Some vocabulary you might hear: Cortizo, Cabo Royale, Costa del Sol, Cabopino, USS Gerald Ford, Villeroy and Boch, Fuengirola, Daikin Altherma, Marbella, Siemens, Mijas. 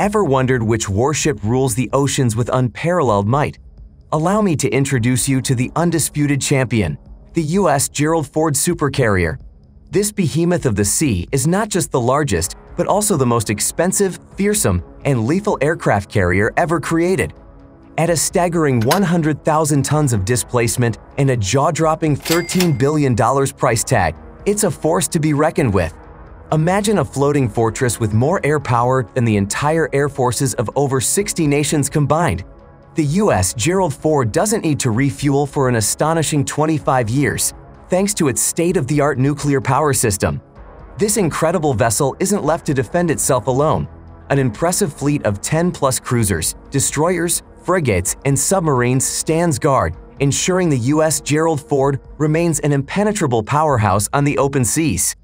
ever wondered which warship rules the oceans with unparalleled might, allow me to introduce you to the undisputed champion, the U.S. Gerald Ford supercarrier. This behemoth of the sea is not just the largest, but also the most expensive, fearsome, and lethal aircraft carrier ever created. At a staggering 100,000 tons of displacement and a jaw-dropping $13 billion price tag, it's a force to be reckoned with. Imagine a floating fortress with more air power than the entire air forces of over 60 nations combined. The U.S. Gerald Ford doesn't need to refuel for an astonishing 25 years, thanks to its state-of-the-art nuclear power system. This incredible vessel isn't left to defend itself alone. An impressive fleet of 10-plus cruisers, destroyers, frigates, and submarines stands guard, ensuring the U.S. Gerald Ford remains an impenetrable powerhouse on the open seas.